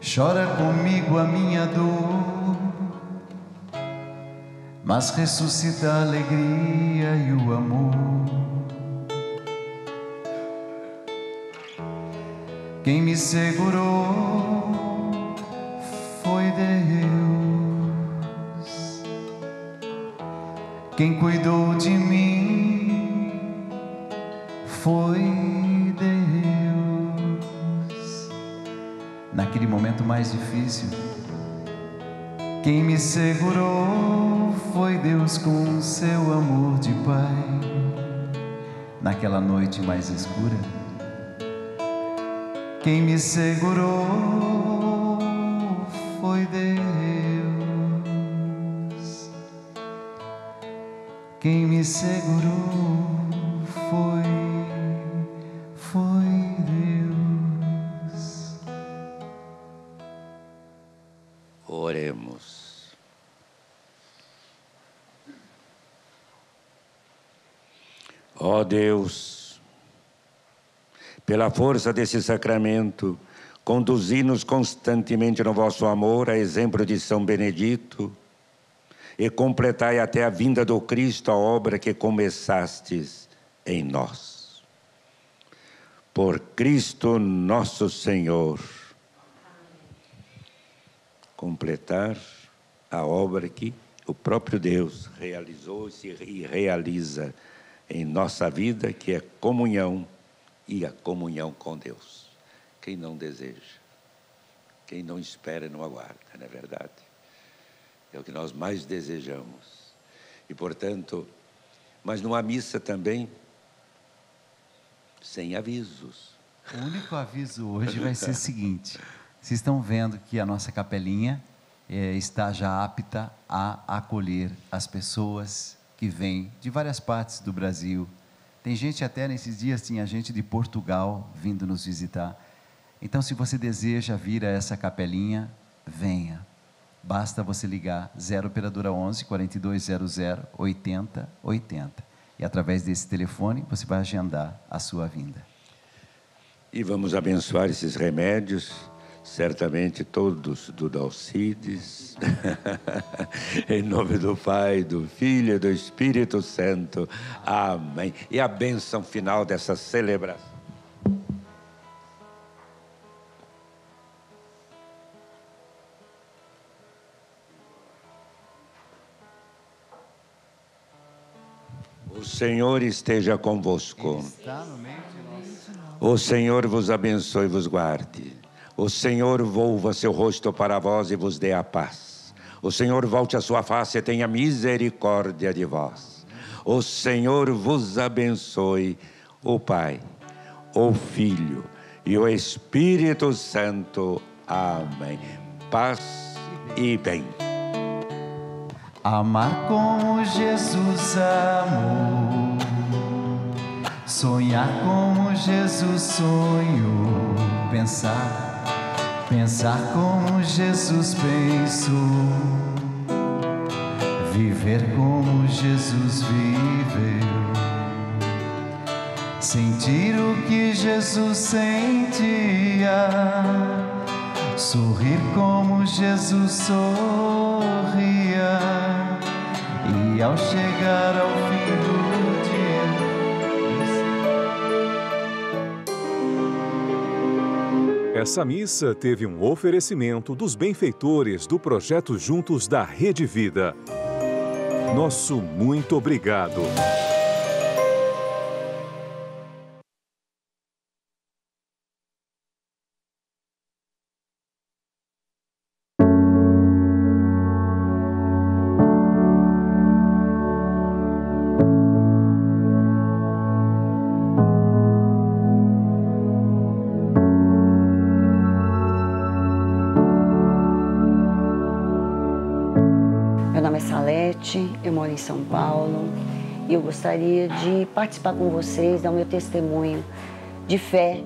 Chora comigo a minha dor, mas ressuscita a alegria e o amor. Quem me segurou foi Deus. Quem cuidou de mim foi Deus. Naquele momento mais difícil, quem me segurou foi Deus com o seu amor de Pai. Naquela noite mais escura, quem me segurou foi Deus. Quem me segurou foi, foi Deus. Oremos. Ó Deus, pela força desse sacramento, conduzi-nos constantemente no vosso amor, a exemplo de São Benedito, e completai até a vinda do Cristo a obra que começastes em nós. Por Cristo nosso Senhor, completar a obra que o próprio Deus realizou e realiza em nossa vida, que é comunhão e a comunhão com Deus. Quem não deseja, quem não espera e não aguarda, não é verdade? É o que nós mais desejamos. E, portanto, mas não há missa também sem avisos. O único aviso hoje vai ser o seguinte: vocês estão vendo que a nossa capelinha eh, está já apta a acolher as pessoas que vem de várias partes do Brasil. Tem gente até nesses dias, tinha gente de Portugal vindo nos visitar. Então, se você deseja vir a essa capelinha, venha. Basta você ligar zero operadora onze, quarenta e dois zero zero, oitenta oitenta. E através desse telefone, você vai agendar a sua vinda. E vamos abençoar esses remédios, certamente todos do Dalcides, em nome do Pai, do Filho e do Espírito Santo. Amém. E a bênção final dessa celebração. O Senhor esteja convosco. Ele está no meio de nós. O Senhor vos abençoe e vos guarde. O Senhor volva seu rosto para vós e vos dê a paz. O Senhor volte a sua face e tenha misericórdia de vós. O Senhor vos abençoe, o Pai, o Filho e o Espírito Santo. Amém. Paz e bem. Amar como Jesus amou, sonhar como Jesus sonhou, pensar Pensar como Jesus pensou, viver como Jesus viveu, sentir o que Jesus sentia, sorrir como Jesus sorria, e ao chegar ao fim do Essa missa teve um oferecimento dos benfeitores do projeto Juntos da Rede Vida. Nosso muito obrigado. Eu moro em São Paulo e eu gostaria de participar com vocês, dar o meu testemunho de fé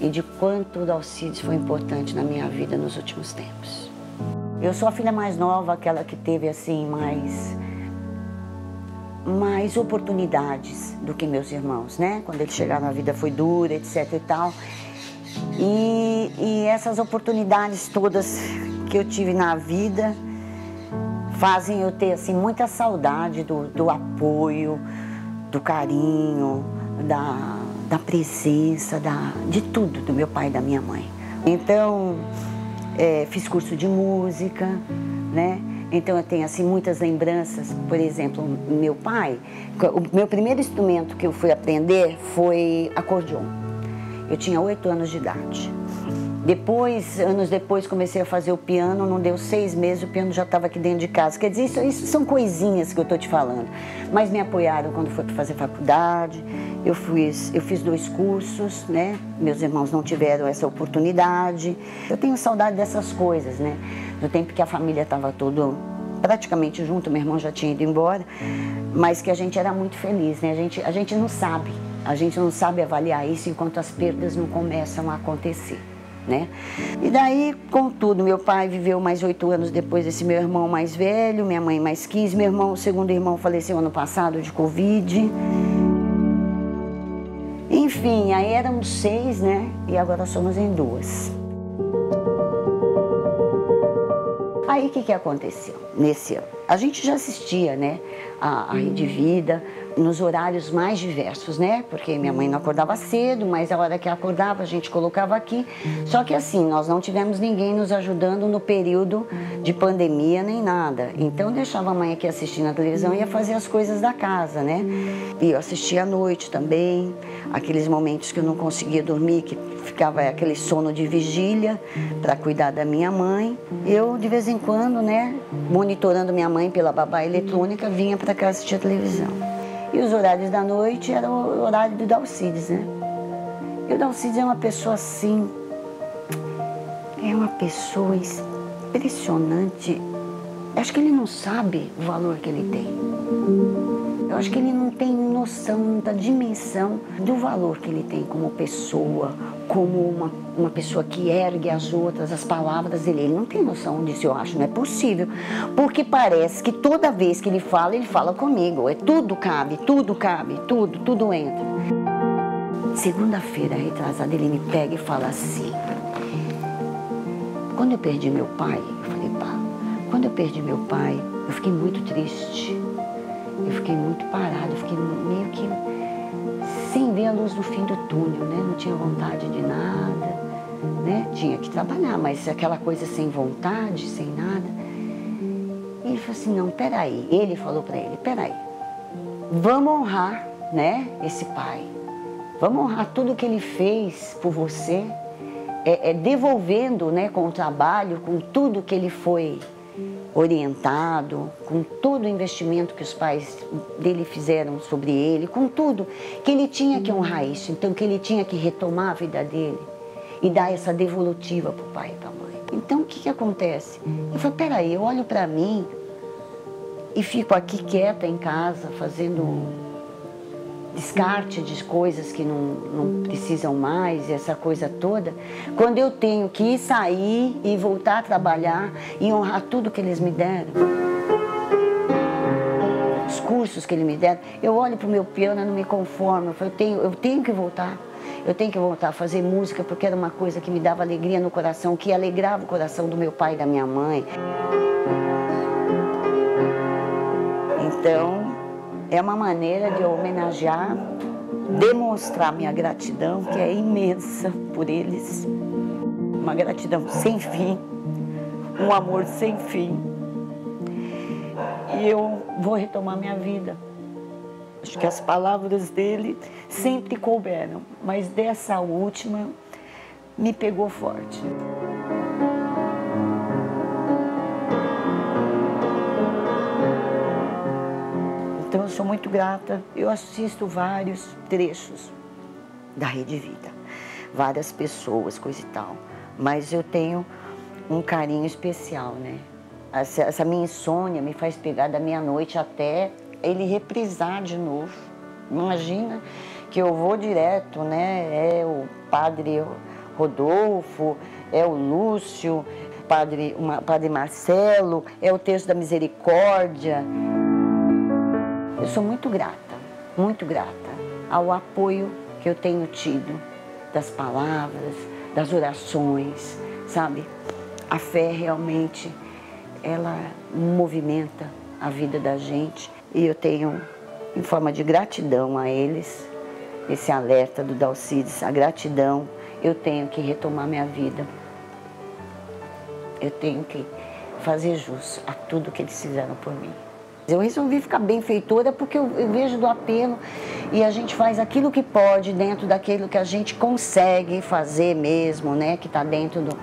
e de quanto o Dalcides foi importante na minha vida nos últimos tempos. Eu sou a filha mais nova, aquela que teve assim mais, mais oportunidades do que meus irmãos, né? Quando eles chegaram a vida foi dura, etc e tal. E, e essas oportunidades todas que eu tive na vida fazem eu ter assim, muita saudade do, do apoio, do carinho, da, da presença, da, de tudo do meu pai e da minha mãe. Então, é, fiz curso de música, né? Então eu tenho assim, muitas lembranças. Por exemplo, meu pai, o meu primeiro instrumento que eu fui aprender foi acordeon. Eu tinha oito anos de idade. Depois, anos depois, comecei a fazer o piano, não deu seis meses, o piano já estava aqui dentro de casa. Quer dizer, isso, isso são coisinhas que eu estou te falando. Mas me apoiaram quando foi para fazer faculdade, eu fiz, eu fiz dois cursos, né? Meus irmãos não tiveram essa oportunidade. Eu tenho saudade dessas coisas, né? Do tempo que a família estava toda praticamente junto, meu irmão já tinha ido embora, mas que a gente era muito feliz, né? A gente, a gente não sabe, a gente não sabe avaliar isso enquanto as perdas não começam a acontecer. Né? E daí, contudo, meu pai viveu mais oito anos depois desse meu irmão mais velho, minha mãe mais quinze, meu irmão, o segundo irmão faleceu ano passado de Covid. Enfim, aí éramos seis, né? E agora somos em duas. Aí o que, que aconteceu nesse ano? A gente já assistia, né, a, a Rede Vida nos horários mais diversos, né? Porque minha mãe não acordava cedo, mas a hora que acordava a gente colocava aqui. Só que assim, nós não tivemos ninguém nos ajudando no período de pandemia nem nada. Então eu deixava a mãe aqui assistindo a televisão e ia fazer as coisas da casa, né? E eu assistia à noite também, aqueles momentos que eu não conseguia dormir, que ficava aquele sono de vigília para cuidar da minha mãe. Eu, de vez em quando, né, monitorando minha mãe pela babá eletrônica, vinha para cá assistir a televisão. E os horários da noite eram o horário do Dalcides, né? E o Dalcides é uma pessoa assim, é uma pessoa impressionante. Eu acho que ele não sabe o valor que ele tem. Eu acho que ele não tem noção da dimensão do valor que ele tem como pessoa, como uma, uma pessoa que ergue as outras, as palavras dele. Ele não tem noção disso, eu acho, não é possível. Porque parece que toda vez que ele fala, ele fala comigo. É tudo cabe, tudo cabe, tudo, tudo entra. Segunda-feira, retrasada, ele me pega e fala assim: quando eu perdi meu pai, eu falei, pá, quando eu perdi meu pai, eu fiquei muito triste, eu fiquei muito parada, eu fiquei meio que sem ver a luz no fim do túnel, né? Não tinha vontade de nada, né? Tinha que trabalhar, mas aquela coisa sem vontade, sem nada. E ele falou assim, não, peraí, ele falou pra ele, peraí, vamos honrar, né, esse pai, vamos honrar tudo que ele fez por você, é, é, devolvendo, né, com o trabalho, com tudo que ele foi orientado, com todo o investimento que os pais dele fizeram sobre ele, com tudo, que ele tinha que honrar isso, então que ele tinha que retomar a vida dele e dar essa devolutiva para o pai e para a mãe. Então o que que acontece? Eu falei, peraí, eu olho para mim e fico aqui quieta em casa, fazendo descarte de coisas que não, não precisam mais, essa coisa toda, quando eu tenho que sair e voltar a trabalhar e honrar tudo que eles me deram, os cursos que eles me deram. Eu olho para o meu piano e não me conformo, eu tenho, eu tenho que voltar, eu tenho que voltar a fazer música, porque era uma coisa que me dava alegria no coração, que alegrava o coração do meu pai e da minha mãe. Então, é uma maneira de homenagear, demonstrar minha gratidão, que é imensa por eles. Uma gratidão sem fim, um amor sem fim. e eu vou retomar minha vida. Acho que as palavras dele sempre couberam, mas dessa última me pegou forte. Então eu sou muito grata, eu assisto vários trechos da Rede Vida, várias pessoas, coisa e tal, mas eu tenho um carinho especial, né? Essa, essa minha insônia me faz pegar da meia-noite até ele reprisar de novo. Imagina que eu vou direto, né? É o padre Rodolfo, é o Lúcio, padre, uma, padre Marcelo, é o texto da misericórdia. Eu sou muito grata, muito grata ao apoio que eu tenho tido das palavras, das orações, sabe? A fé realmente, ela movimenta a vida da gente. E eu tenho, em forma de gratidão a eles, esse alerta do Dalcides, a gratidão, eu tenho que retomar minha vida. Eu tenho que fazer jus a tudo que eles fizeram por mim. Eu resolvi ficar benfeitora porque eu, eu vejo do apelo e a gente faz aquilo que pode dentro daquilo que a gente consegue fazer mesmo, né? Que está dentro do,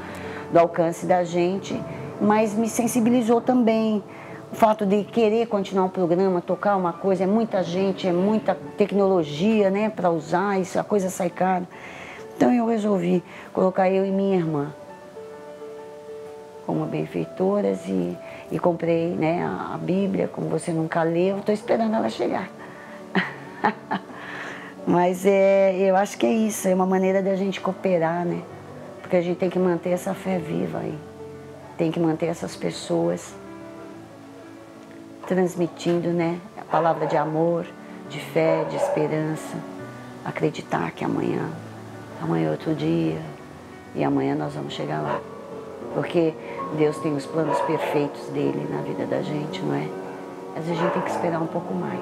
do alcance da gente, mas me sensibilizou também. O fato de querer continuar um programa, tocar uma coisa, é muita gente, é muita tecnologia, né, para usar, isso, a coisa sai cara. Então eu resolvi colocar eu e minha irmã como benfeitoras e, e comprei, né, a, a Bíblia, como você nunca leu, estou esperando ela chegar. Mas é, eu acho que é isso, é uma maneira da gente cooperar, né, porque a gente tem que manter essa fé viva aí, tem que manter essas pessoas transmitindo, né, a palavra de amor, de fé, de esperança, acreditar que amanhã, amanhã é outro dia e amanhã nós vamos chegar lá. Porque Deus tem os planos perfeitos dele na vida da gente, não é? Às vezes a gente tem que esperar um pouco mais.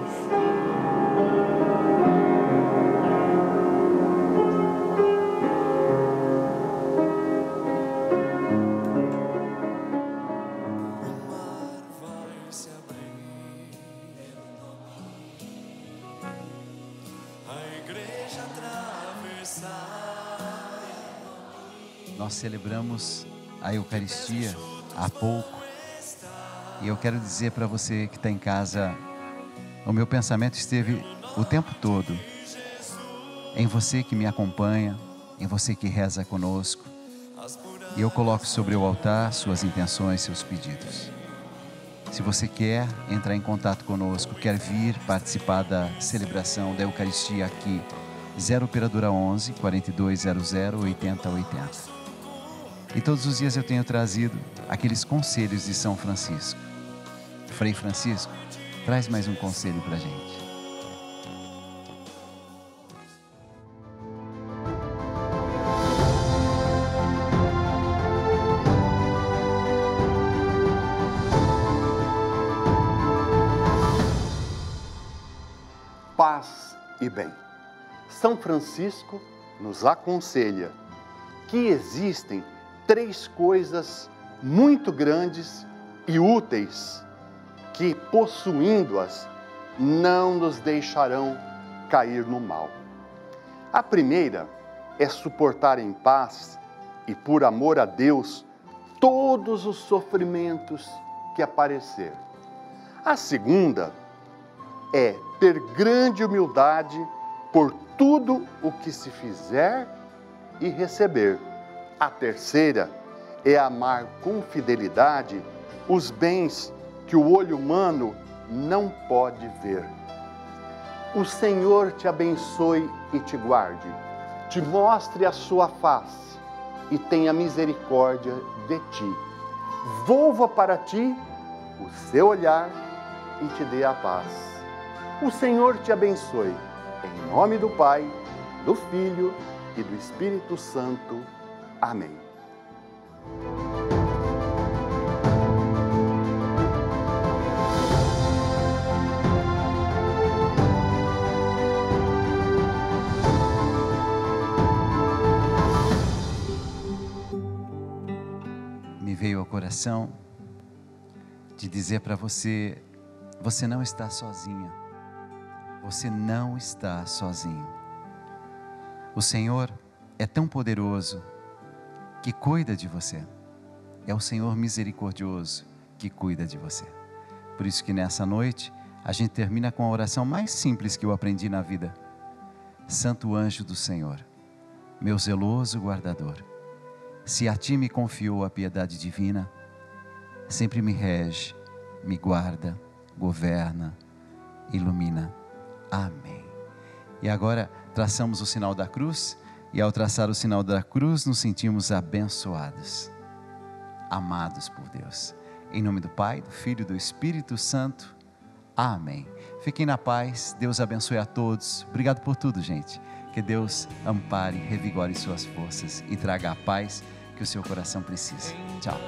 Nós celebramos a Eucaristia há pouco e eu quero dizer para você que está em casa, o meu pensamento esteve o tempo todo em você que me acompanha, em você que reza conosco, e eu coloco sobre o altar suas intenções, seus pedidos. Se você quer entrar em contato conosco, quer vir participar da celebração da Eucaristia aqui, zero operadora onze, quarenta e dois zero zero, oitenta oitenta. E todos os dias eu tenho trazido aqueles conselhos de São Francisco. Frei Francisco, traz mais um conselho para a gente. Paz e bem. São Francisco nos aconselha que existem três coisas muito grandes e úteis que, possuindo-as, não nos deixarão cair no mal. A primeira é suportar em paz e por amor a Deus todos os sofrimentos que aparecer. A segunda é ter grande humildade por tudo o que se fizer e receber. A terceira é amar com fidelidade os bens que o olho humano não pode ver. O Senhor te abençoe e te guarde, te mostre a sua face e tenha misericórdia de ti. Volva para ti o seu olhar e te dê a paz. O Senhor te abençoe, em nome do Pai, do Filho e do Espírito Santo. Amém. Me veio ao coração de dizer para você Você não está sozinha. Você não está sozinho. O Senhor é tão poderoso que cuida de você. É o Senhor misericordioso que cuida de você. Por isso que nessa noite a gente termina com a oração mais simples que eu aprendi na vida. Santo anjo do Senhor, meu zeloso guardador, se a ti me confiou a piedade divina, sempre me rege, me guarda, governa, ilumina. Amém. E agora traçamos o sinal da cruz, e ao traçar o sinal da cruz nos sentimos abençoados, amados por Deus. Em nome do Pai, do Filho e do Espírito Santo. Amém. Fiquem na paz. Deus abençoe a todos. Obrigado por tudo, gente. Que Deus ampare, revigore suas forças e traga a paz que o seu coração precisa. Tchau.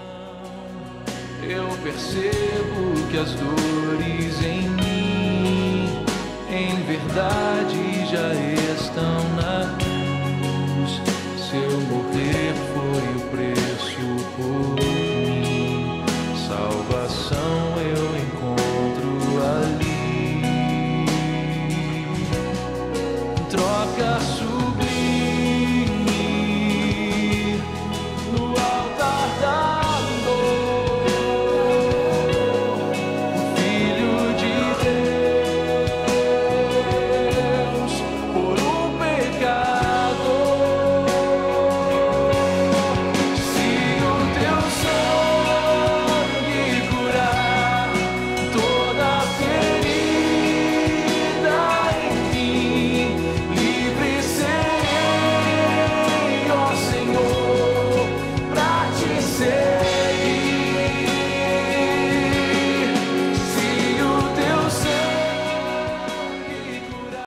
Eu percebo que as dores em mim, em verdade, já estão na cruz. Se eu morrer